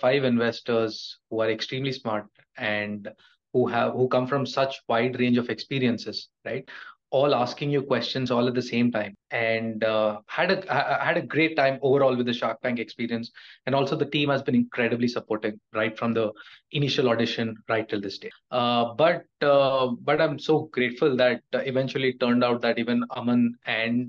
5 investors who are extremely smart and who come from such wide range of experiences, right? All asking you questions all at the same time, and had a great time overall with the Shark Tank experience. And also the team has been incredibly supportive, right from the initial audition right till this day. But I'm so grateful that eventually it turned out that even Aman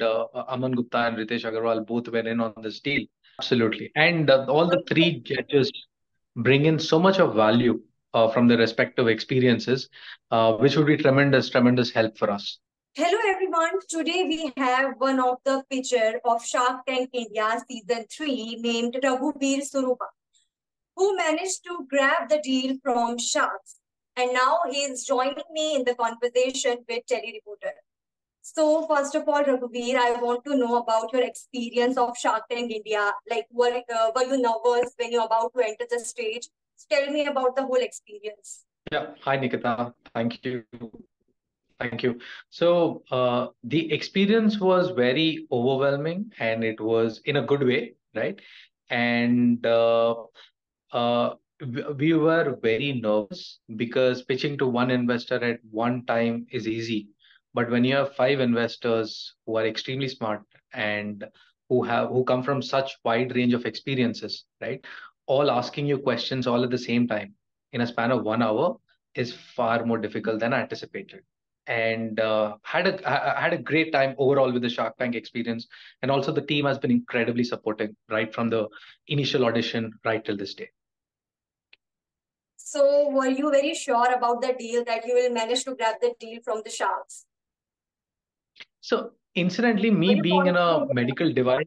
Gupta and Ritesh Agarwal both were in on this deal. Absolutely, and all the three judges bring in so much of value from their respective experiences, which would be tremendous help for us. Hello everyone, today we have one of the pitcher of Shark Tank India Season 3 named Raghuveer Surupa, who managed to grab the deal from Sharks, and now he is joining me in the conversation with Telly Reporter. So first of all, Raghuveer, I want to know about your experience of Shark Tank India. Like, were you nervous when you were about to enter the stage? Tell me about the whole experience. Yeah, hi Nikita, thank you. Thank you. So the experience was very overwhelming, and it was in a good way, right? And we were very nervous because pitching to one investor at one time is easy. But when you have 5 investors who are extremely smart and who come from such wide range of experiences, right? All asking you questions all at the same time in a span of 1 hour is far more difficult than anticipated. And had a great time overall with the Shark Tank experience, and also the team has been incredibly supportive, right from the initial audition right till this day. So were you very sure about the deal, that you will manage to grab the deal from the Sharks? So incidentally, me being in a medical device,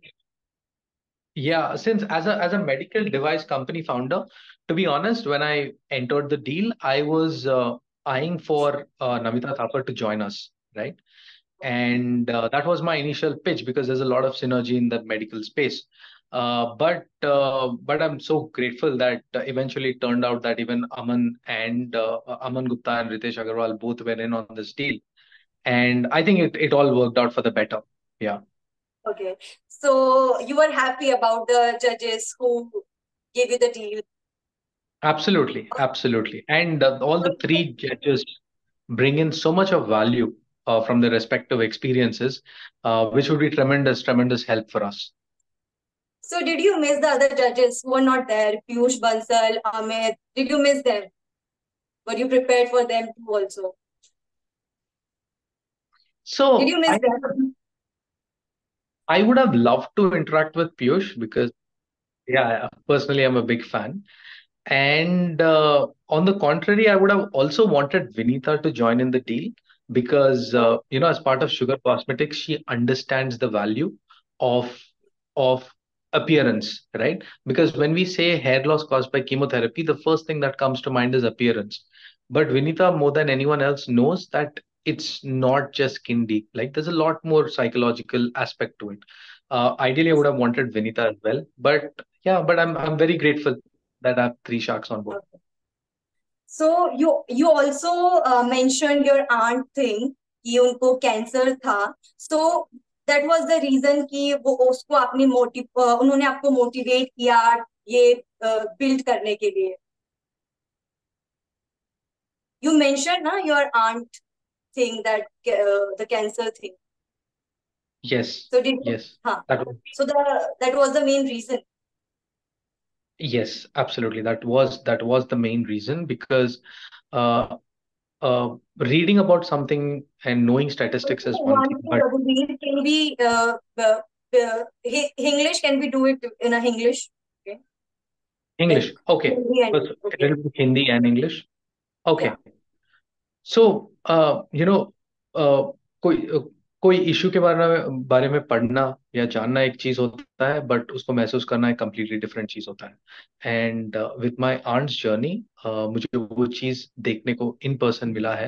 yeah, since as a medical device company founder, to be honest, when I entered the deal, I was eyeing for Namita Thapar to join us, right? And that was my initial pitch, because there's a lot of synergy in the medical space. But I'm so grateful that eventually it turned out that even Aman Gupta and Ritesh Agarwal both were in on this deal. And I think it all worked out for the better. Yeah. Okay. So you were happy about the judges who gave you the deal? Absolutely, absolutely. And all the three judges bring in so much of value from their respective experiences, which would be tremendous help for us. So did you miss the other judges who were not there? Piyush Bansal, Amit, did you miss them? Were you prepared for them too also? So did you miss them? I would have loved to interact with Piyush, because yeah, personally I'm a big fan. And on the contrary, I would have also wanted Vinita to join in the deal, because, you know, as part of Sugar Cosmetics, she understands the value of appearance, right? Because when we say hair loss caused by chemotherapy, the first thing that comes to mind is appearance. But Vinita, more than anyone else, knows that it's not just skin deep. Like, there's a lot more psychological aspect to it. Ideally, I would have wanted Vinita as well. But yeah, but I'm very grateful that have 3 sharks on board. So you also mentioned your aunt thing, कि उनको cancer था. So that was the reason कि वो उसको आपने उन्होंने आपको motivate किया ये build करने के लिए. You mentioned ना your aunt thing, that the cancer thing. Yes. So did yes. Huh. So that was the main reason. Yes, absolutely. That was the main reason, because reading about something and knowing statistics is one thing. But can we English? Can we do it in a English? Okay. English. Okay. Hindi and English. Okay. Yeah. So you know, कोई issue के बारे में पढ़ना या जानना एक चीज होता है, बट उसको महसूस करना एक कंप्लीटली डिफरेंट चीज होता है. And with my aunt's journey मुझे वो चीज देखने को इन पर्सन मिला है,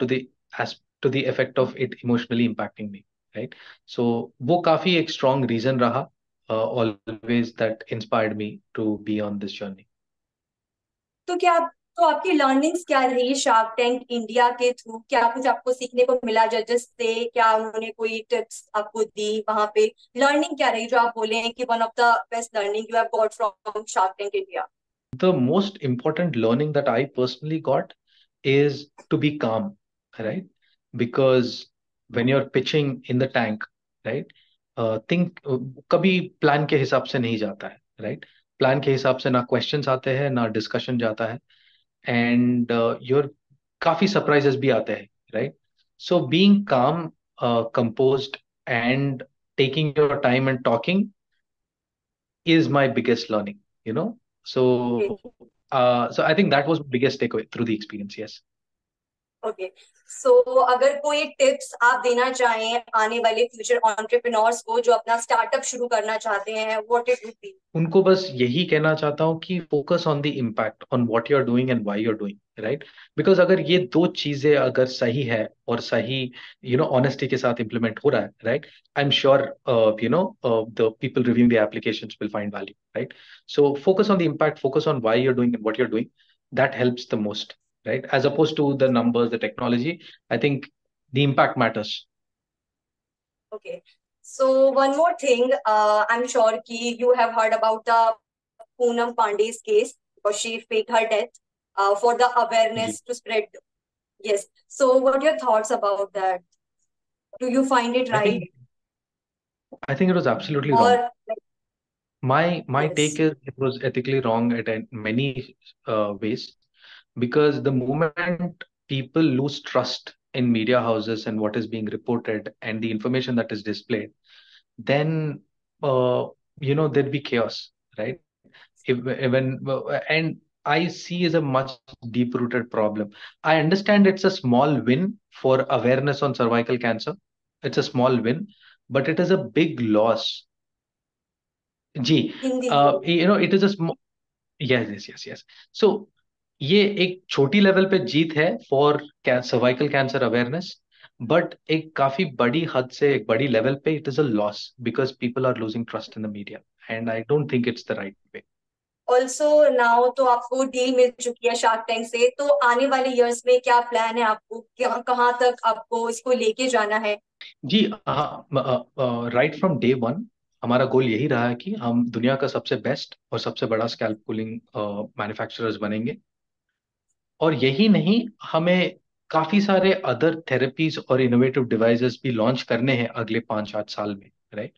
to the effect of it emotionally impacting me, right? So वो काफी एक स्ट्रांग रीजन रहा always that inspired me to be on this journey. तो क्या तो आपकी लर्निंग्स क्या रही शार्क टैंक इंडिया के थ्रू? क्या कुछ आपको सीखने को मिला जजेस से? क्या उन्होंने कोई टिप्स आपको दी वहां पे? लर्निंग क्या रही जो आप बोले हैं कि one of the best learning you have got from shark tank India? The most important learning that I personally got is to be calm, right? Because when you're pitching in the tank, right, think kabhi plan ke hisab se nahi jata hai, right? Plan ke hisab se na questions aate hai, na discussion jata hai, and your kafi surprises bhi aate hai, right? So being calm, composed, and taking your time and talking is my biggest learning, you know. So, so I think that was the biggest takeaway through the experience. Yes. Okay. So, अगर कोई tips आप देना चाहें आने वाले future entrepreneurs को जो अपना startup शुरू करना चाहते हैं, what it would be? उनको बस यही कहना चाहता हूँ कि focus on the impact on what you're doing and why you're doing, right? Because अगर ये दो चीजें अगर सही है और सही, you know, honesty के साथ implement हो रहा है, right? I'm sure, you know, the people reviewing the applications will find value, right? So focus on the impact, focus on why you're doing and what you're doing. That helps the most. Right? As opposed to the numbers, the technology, I think the impact matters. Okay. So one more thing, I'm sure ki you have heard about the Poonam Pandey's case, because she faked her death for the awareness to spread. Yes. So what are your thoughts about that? Do you find it right? I think it was absolutely wrong. My yes. take is it was ethically wrong at many ways. Because the moment people lose trust in media houses and what is being reported and the information that is displayed, then, you know, there'd be chaos, right? And I see is a much deep-rooted problem. I understand it's a small win for awareness on cervical cancer. It's a small win, but it is a big loss. Gee, you know, it is a small... Yes. So, ये एक छोटी level पे जीत है for cervical cancer awareness, but एक काफी बड़ी हद से एक बड़ी लेवल पे it is a loss because people are losing trust in the media and I don't think it's the right way. Also now तो आपको deal मिल चुकी है Shark Tank से, तो आने वाले years में क्या plan है आपको, कहाँ तक आपको इसको लेके जाना है? जी हाँ, right from day one हमारा गोल यही रहा है कि हम दुनिया का सबसे बेस्ट और सबसे बड़ा scalp cooling manufacturers बनेंगे. और यही नहीं, हमें काफी सारे अदर थेरेपीज और इनोवेटिव डिवाइसेस भी लॉन्च करने हैं अगले 5-8 साल में, राइट?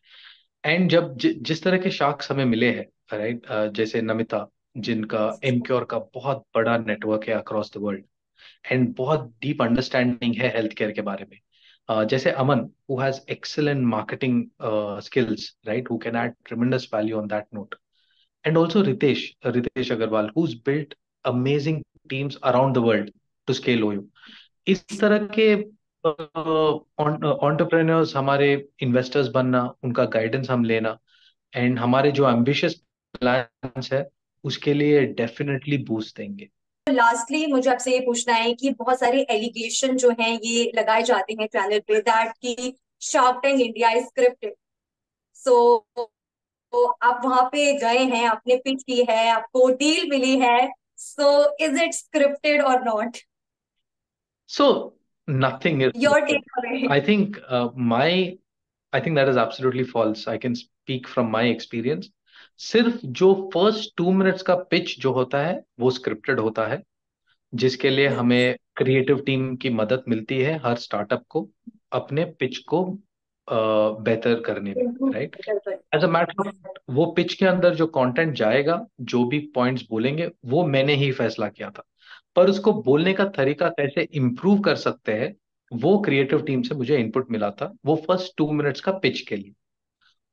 एंड जब जिस तरह के शार्क्स हमें मिले हैं, राइट, जैसे नमिता, जिनका एमक्योर का बहुत बड़ा नेटवर्क है अक्रॉस द वर्ल्ड एंड बहुत डीप अंडरस्टैंडिंग है हेल्थ केयर के बारे में, जैसे Aman, who has excellent marketing skills, right, who can add tremendous value on that note, and also Ritesh Agarwal, who has built amazing teams around the world to scale OU. इस तरह के entrepreneurs, हमारे investors बनना, उनका guidance हम लेना, and हमारे जो ambitious plans है, उसके लिए definitely boost देंगे. Lastly, मुझे आपसे ये पूछना है कि बहुत सारे allegation जो हैं, ये लगाए जाते हैं चैनल पे that कि Shark Tank India is scripted. So आप वहाँ पे गए हैं, आपने pitch की है, आपको deal मिली है. So, is it scripted or not? So, nothing is... Your takeaway. I think that is absolutely false. I can speak from my experience. Sirf jo first 2 minutes ka pitch jo hota hai, wo scripted hota hai. Jiske liye hame creative team ki madad milti hai har startup ko apne pitch ko बेहतर करने में, right? As a matter of fact, वो pitch के अंदर जो content जाएगा, जो भी पॉइंट्स बोलेंगे, वो मैंने ही फैसला किया था, पर उसको बोलने का तरीका कैसे इम्प्रूव कर सकते हैं, वो क्रिएटिव टीम से मुझे इनपुट मिला था, वो फर्स्ट 2 मिनट्स का पिच के लिए.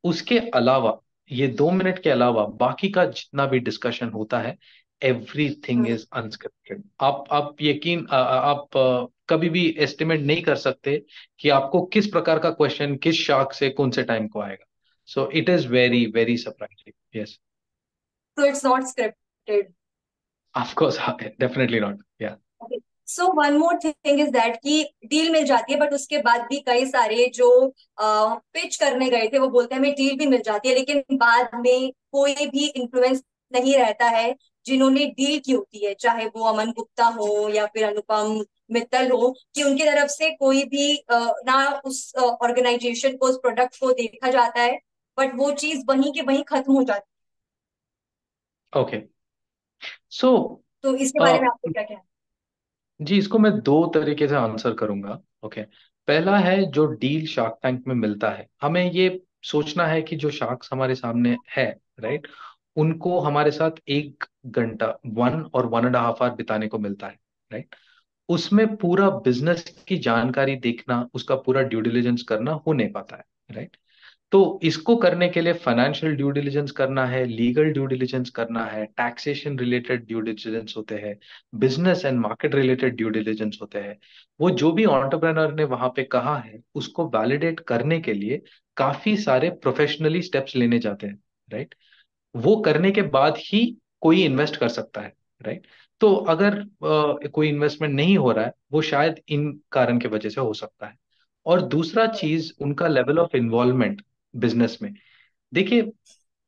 उसके अलावा, ये 2 मिनट के अलावा बाकी का जितना भी डिस्कशन होता है, everything is unscripted. आप यकीन आप कभी भी एस्टिमेट नहीं कर सकते कि आपको किस प्रकार का क्वेश्चन किस शार्क से कौन से टाइम को आएगा. So it is very very surprising. Yes. So it's not scripted. Of course, definitely not. Yeah. Okay. So one more thing is that कि डील मिल जाती है, but उसके बाद भी कई सारे जो पिच करने गए थे वो बोलते हैं हमें डील भी मिल जाती है, लेकिन बाद में कोई भी इन्फ्लुएंस नहीं रहता है जिन्होंने डील की होती है, चाहे वो अमन गुप्ता हो या फिर अनुपम मित्तल हो, कि उनकी तरफ से कोई भी ना उस ऑर्गेनाइजेशन को उस प्रोडक्ट को देखा जाता है, बट वो चीज वहीं के वहीं खत्म हो जाती है. ओके, So, तो इसके बारे में आपको क्या कहना है? जी, इसको मैं दो तरीके से आंसर करूंगा। ओके, पहला है जो डील शार्क टैंक में मिलता है, हमें ये सोचना है कि जो शार्क्स हमारे सामने है, राइट, उनको हमारे साथ 1 घंटा 1 और 1.5 आवर बिताने को मिलता है, राइट। उसमें पूरा बिजनेस की जानकारी देखना, उसका पूरा ड्यू डिलिजेंस करना हो नहीं पाता है, राइट। तो इसको करने के लिए फाइनेंशियल ड्यू डिलिजेंस करना है, लीगल ड्यू डिलिजेंस करना है, टैक्सेशन रिलेटेड ड्यू डिलिजेंस होते हैं, business and market related due diligence होते हैं। वो जो भी एंटरप्रेन्योर ने वहां पे कहा है उसको वैलिडेट करने के लिए काफी सारे प्रोफेशनली स्टेप्स लेने जाते हैं, राइट। वो करने के बाद ही कोई इन्वेस्ट कर सकता है, राइट। तो अगर कोई इन्वेस्टमेंट नहीं हो रहा है, वो शायद इन कारण के वजह से हो सकता है। और दूसरा चीज, उनका लेवल ऑफ इन्वॉल्वमेंट बिजनेस में। देखिए,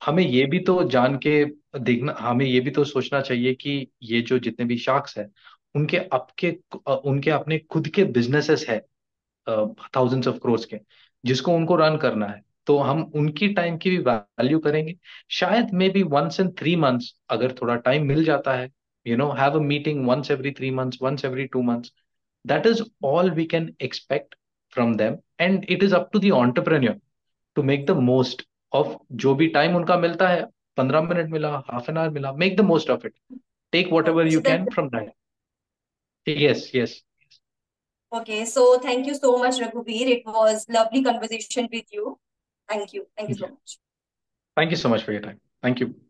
हमें ये भी तो जान के देखना, हमें ये भी तो सोचना चाहिए कि ये जो जितने भी शार्क्स हैं उनके अपने खुद के बिजनेसेस है, थाउजेंड्स ऑफ क्रोर्स के, जिसको उनको रन करना है। तो हम उनकी टाइम की भी वैल्यू करेंगे। शायद maybe once in 3 months अगर थोड़ा टाइम मिल जाता है, you know, have a meeting once every 3 months, once every 2 months. That is all we can expect from them, and it is up to the entrepreneur to make the most of जो भी time उनका मिलता है। 15 minute मिला, half an hour मिला, make the most of it, take whatever you can from that. Yes, yes. Okay, so thank you so much, Raghuveer. It was lovely conversation with you. Thank you. Thank you so much. Thank you so much for your time. Thank you.